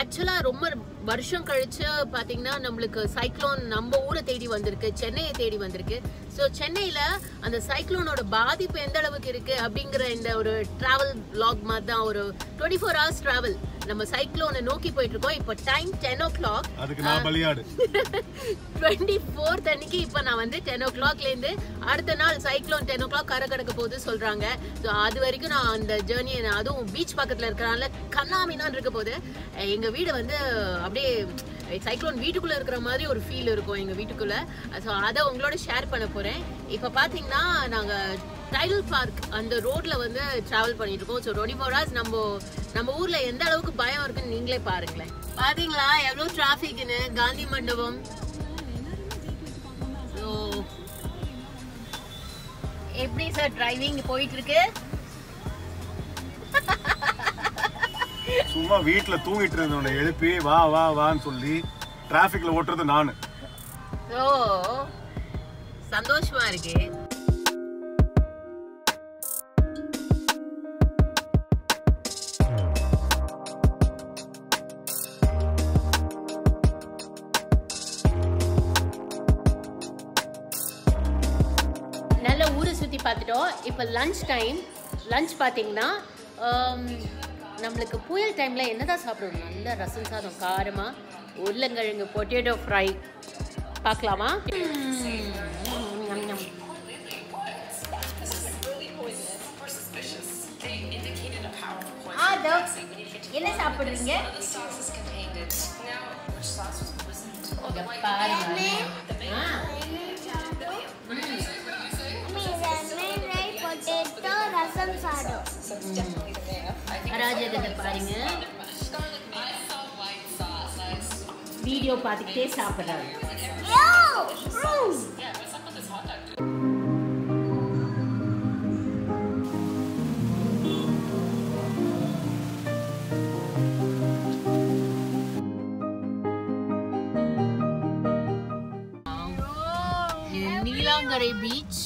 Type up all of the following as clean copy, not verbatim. Actually, ரொம்ப வருஷம் கழிச்சு பாத்தீங்கன்னா நமக்கு சைக்ளோன் நம்ம ஊரை தேடி வந்திருக்கு, சென்னையை தேடி வந்திருக்கு. சோ சென்னையில அந்த சைக்ளோனோட பாதிப்பு எந்த அளவுக்கு இருக்கு அப்படிங்கற இந்த ஒரு டிராவல் vlog மாதிரி தான் ஒரு 24 hours டிராவல். நம்ம சைக்ளோனை நோக்கி போயிட்டு இருக்கோம். இப்போ டைம் 10:00. அதுக்கு நான் பலியாடு. 24th அன்னைக்கு இப்போ நான் வந்து 10:00 ல இருந்து அடுத்த நாள் சைக்ளோன் 10:00 கரகடக்க போகுது சொல்றாங்க. சோ அது வரைக்கும் நான் அந்த ஜர்னியை நான் அதுவும் பீச் பக்கத்துல இருக்கறனால கண்ணாமினான் இருக்க போகுது. எங்க வீடு வந்து அப்படியே சைக்ளோன் வீட்டுக்குள்ள இருக்கிற மாதிரி ஒரு ஃபீல் இருக்கும் எங்க வீட்டுக்குள்ள. சோ அத உங்களோட ஷேர் பண்ண போறேன். இப்போ பாத்தீங்கன்னா நாங்க டைடல் பார்க் அந்த ரோட்ல வந்து டிராவல் பண்ணிட்டு இருக்கோம். சோ 24 hours நம்ம ஊர்ல எந்த அளவுக்கு பயம் இருக்குன்னு நீங்களே பாருங்களேன். பாத்தீங்களா எவ்வளவு டிராஃபிக்னு காந்தி மண்டபம். சோ எப்படி சார் டிரைவிங் போயிட்டு இருக்கு? சும்மா வீட்ல தூங்கிட்டு இருந்தவனை எழுப்பி வா வா வான்னு சொல்லி டிராஃபிக்ல ஓட்றது நான். சோ சந்தோஷமா இருக்கு. நல்ல ஊரை சுத்தி பார்த்துட்டோம். இப்போ லஞ்ச் டைம். லஞ்ச் பாத்தீங்கன்னா நம்மளுக்கு புயல் டைமில் என்ன தான் சாப்பிடுவோம், நல்ல ரசம் சாதம் காரமாக, உருளைக்கிழங்கு பொட்டேட்டோ ஃப்ரை. பார்க்கலாமா? என்ன சாப்பிடுறீங்க? அராஜகத்தை பாருங்க. வீடியோ பார்த்துக்கிட்டே சாப்பிட்றாங்க. நீலாங்கரை பீச்.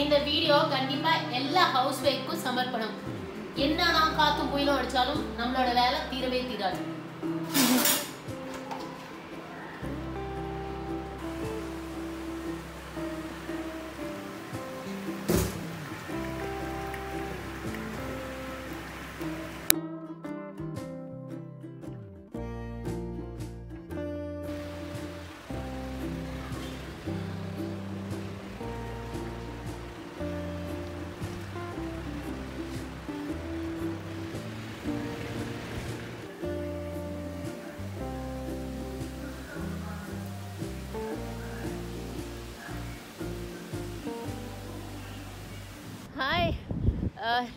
இந்த வீடியோ கண்டிப்பா எல்லா ஹவுஸ் வைஃப்க்கும் சமர்ப்பணம். என்னதான் காத்து புயலும் அடிச்சாலும் நம்மளோட வேலை தீரவே தீராது.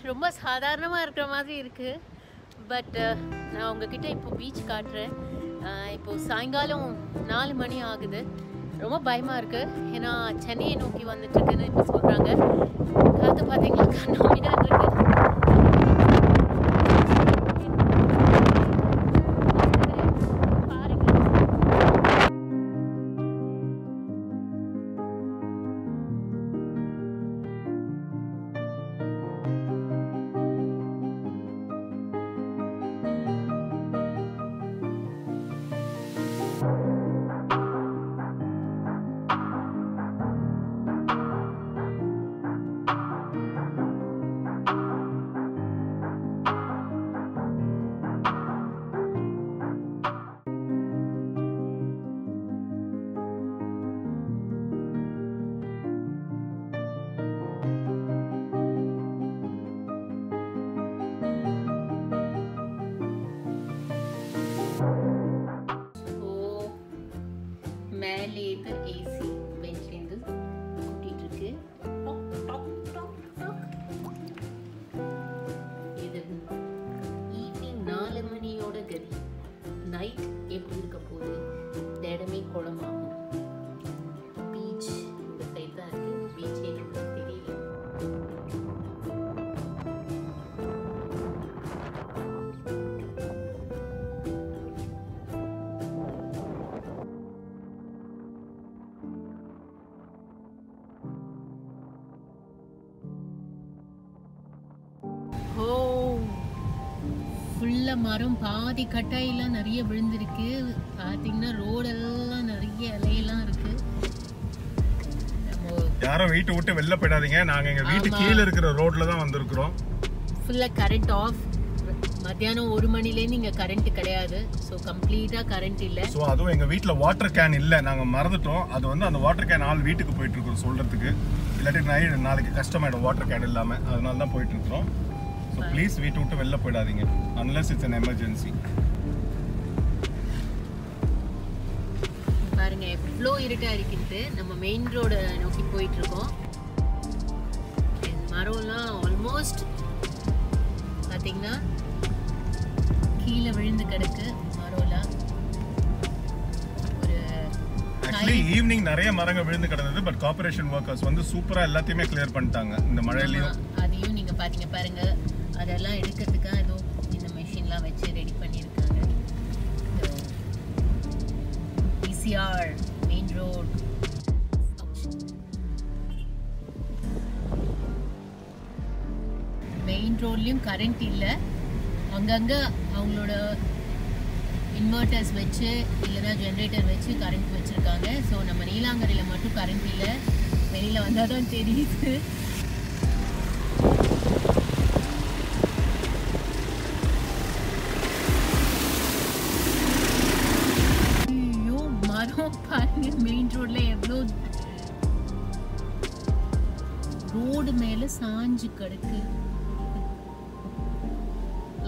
ரொம்ப சாதாரணமாக இருக்கிற மாதிரி இருக்குது. பட் நான் உங்ககிட்ட இப்போ பீச் காட்டுறேன். இப்போது சாயங்காலம் 4 மணி ஆகுது. ரொம்ப பயமாக இருக்குது, ஏன்னா சென்னையை நோக்கி வந்துட்டுருக்குன்னு இப்போ சொல்கிறாங்க. காற்று பார்த்தீங்களா, கண்ணாமினா இருக்குது. மரம் பாதி கட்டாயெல்லாம் நிறைய விழுந்திருக்கு. பார்த்தீங்கன்னா ரோடெல்லாம் நிறைய இலையெல்லாம் இருக்கு. யாரும் வீட்டு விட்டு வெளில போயிடாதீங்க. நாங்கள் எங்கள் வீட்டு கீழே இருக்கிற ரோட்டில் தான் வந்திருக்கிறோம். ஃபுல்லாக கரண்ட் ஆஃப். மத்தியானம் 1 மணிலேருந்து இங்கே கரண்ட் கிடையாது. ஸோ கம்ப்ளீட்டாக கரண்ட் இல்லை. ஸோ அதுவும் எங்கள் வீட்டில் வாட்டர் கேன் இல்லை, நாங்கள் மறந்துட்டோம். அது வந்து அந்த வாட்டர் கேன் ஆள் வீட்டுக்கு போயிட்டுருக்குறோம் சொல்கிறதுக்கு. இல்லாட்டி நாளைக்கு கஷ்டமாயிடும் வாட்டர் கேன் இல்லாமல். அதனால தான் போயிட்டுருக்குறோம். So please வீட்டு விட்டு வெளில போயிடாதீங்க unless it's an emergency. பாருங்க எவ்வளோ இருட்டா இருக்குது. நம்ம மெயின் ரோட நோக்கி போயிட்டு இருக்கோம். மரம்லாம் ஆல்மோஸ்ட் பார்த்தீங்கன்னா கீழே விழுந்து கிடக்கு. மரம்லாம் ஆக்சுவலி ஈவினிங் நிறைய மரங்கள் விழுந்து கிடந்தது. பட் கார்பரேஷன் ஒர்க்கர்ஸ் வந்து சூப்பராக எல்லாத்தையுமே கிளியர் பண்ணிட்டாங்க இந்த மழையிலையும். அதையும் நீங்கள் பார்த்தீங்க பாருங்க. அதெல்லாம் எடுக்கிறதுக்காக ஏதோ இந்த மெஷின்லாம் வச்சு ரெடி பண்ணியிருக்காங்க. PCR main road. மெயின் ரோட்லேயும் கரண்ட் இல்லை. அங்கங்கே அவங்களோட இன்வெர்டர்ஸ் வச்சு இல்லைன்னா ஜென்ரேட்டர் வச்சு கரண்ட் வச்சுருக்காங்க. ஸோ நம்ம நீலாங்கரையில் மட்டும் கரண்ட் இல்லை. வெளியில் வந்தால் தான் தெரியுது. மெயின் ரோட்ல எவ்வளோ ரோடு மேல சாஞ்சு கிடக்கு.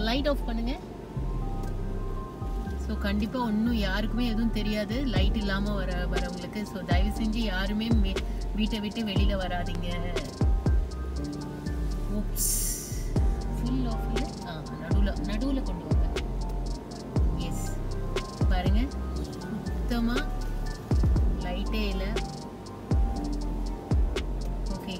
லைட் ஆஃப் பண்ணுங்க. ஸோ கண்டிப்பா ஒன்றும் யாருக்குமே எதுவும் தெரியாது லைட் இல்லாம வரவங்களுக்கு. ஸோ தயவு செஞ்சு யாருமே வீட்டை விட்டு வெளியில வராதிங்க. நடுவுல கொண்டு வாங்க. எஸ் பாருங்க, சுத்தமா லைட்டே இல்லை. ஓகே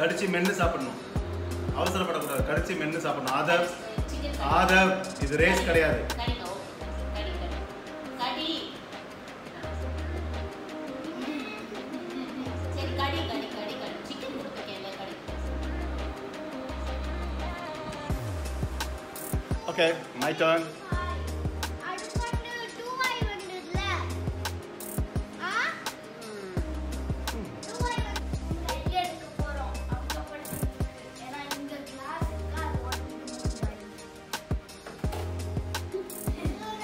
கடிச்சு மென்னு சாப்பிடணும், அவசரப்படக்கூடாது. கடிச்சு மென்னு சாப்பிடணும். ஆதர் ஆதர், இது ரேஸ் கிடையாது. Okay, my turn. I just want to do my minute left. Huh? Do I get to go wrong? I'm going to and I in the class car watching.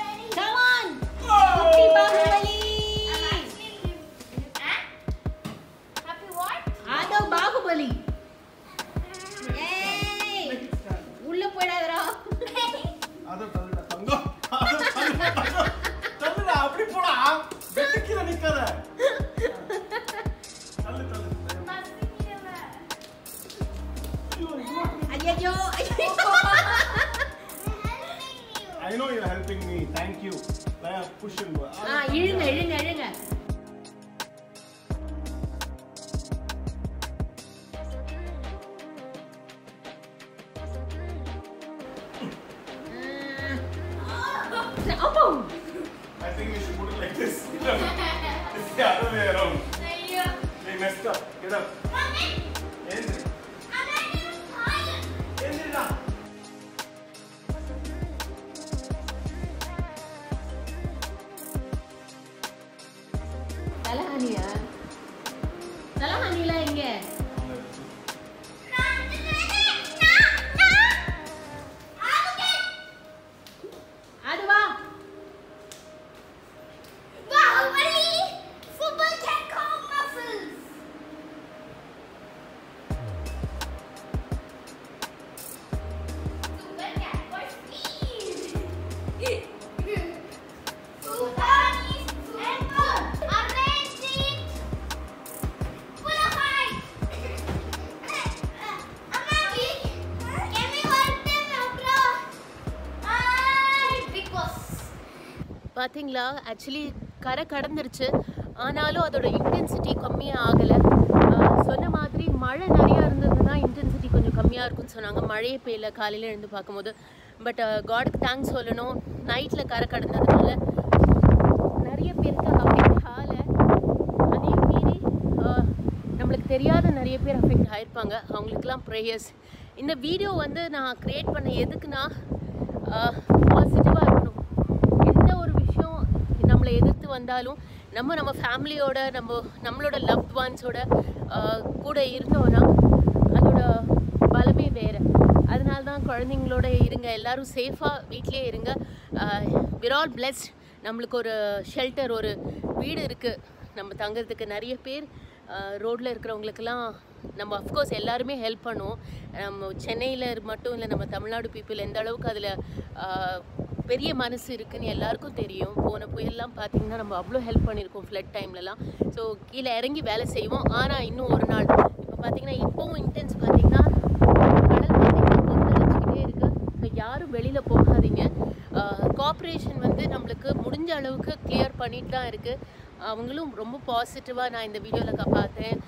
Ready? Come on. Happy Bahubali. I'm actually Happy what? Ado Bahubali. I know you're helping me. Thank you. I am pushing. Ah, irunga. I think we should put it like this. It's the other way around. They messed up. Get up. பாத்தீங்களா actually கரை கடந்துருச்சு ஆனாலும் அதோட intensity கம்மியா ஆகல சொன்ன மாதிரி மழை நிறைய இருந்ததுனா இன்டென்சிட்டி கொஞ்சம் கம்மியா இருக்குன்னு சொன்னாங்க மழையே பெய்யல காலையில எழுந்து பாக்கும்போது பட் காட்க்கு தேங்க்ஸ் சொல்லணும் நைட்ல கரை கடந்ததுனால நிறைய பேருக்கு அஃபெக்ட் ஆல அதையும் மீறி நமக்கு தெரியாத நிறைய பேர் அஃபெக்ட் ஆயிருப்பாங்க அவங்களுக்குலாம் பிரேயர்ஸ் இந்த வீடியோ வந்து நான் கிரியேட் பண்ண எதுக்குனா பாசிட்டிவா இருக்கணும் எதிர்த்து வந்தாலும் நம்ம நம்ம ஃபேமிலியோட நம்மளோட லவ்ட் ஒன்ஸோட கூட இருந்தோம்னா அதோட பலமே வேற அதனால தான் குழந்தைங்களோட இருங்க எல்லாரும் சேஃபா வீட்லயே இருங்க we are all blessed நமக்கு ஒரு ஷெல்டர் ஒரு வீடு இருக்கு நம்ம தங்கிறதுக்கு நிறைய பேர் ரோட்ல இருக்குறவங்களுக்குலாம் நம்ம ஆஃப் கோர்ஸ் எல்லாரும் ஹெல்ப் பண்ணுவோம் நம்ம சென்னையில மட்டும் இல்ல நம்ம தமிழ்நாடு people எந்த அளவுக்கு அதுல பெரிய மனசு இருக்குன்னு எல்லாருக்கும் தெரியும் போன புயல்லாம் பார்த்தீங்கன்னா நம்ம அவ்வளோ ஹெல்ப் பண்ணியிருக்கோம் ஃப்ளட் டைம்லலாம் ஸோ கீழே இறங்கி வேலை செய்வோம் ஆனால் இன்னும் ஒரு நாள் இப்போ பார்த்தீங்கன்னா இப்போவும் இன்டென்ஸ் பார்த்தீங்கன்னா கடல் பார்த்தீங்கன்னா கொந்தளிச்சுக்கிட்டே இருக்குது இப்போ யாரும் வெளியில் போகாதீங்க கார்ப்பரேஷன் வந்து நம்மளுக்கு முடிஞ்ச அளவுக்கு கிளியர் பண்ணிட்டு தான் இருக்குது அவங்களும் ரொம்ப பாசிட்டிவாக நான் இந்த வீடியோவில் பார்த்தேன்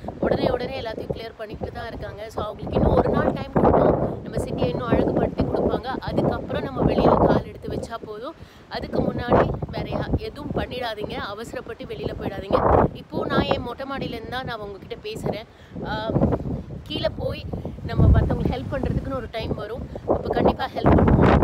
உடனே எல்லாத்தையும் கிளியர் பண்ணிக்கிட்டு தான் இருக்காங்க ஸோ அவங்களுக்கு இன்னும் ஒரு நாள் டைம் கொடுத்தோம் நம்ம சிட்டியை இன்னும் அழகுபடுத்தி கொடுப்பாங்க அதுக்கப்புறம் நம்ம வெளியில் கால் எடுத்து வச்சா போதும் அதுக்கு முன்னாடி வேறு எதுவும் பண்ணிடாதீங்க அவசரப்பட்டு வெளியில் போயிடாதீங்க இப்போது நான் என் மொட்டை மாடியிலேருந்து தான் நான் உங்ககிட்ட பேசுகிறேன் கீழே போய் நம்ம மற்றவங்களுக்கு ஹெல்ப் பண்ணுறதுக்குன்னு ஒரு டைம் வரும் அப்போ கண்டிப்பாக ஹெல்ப் பண்ணுவோம்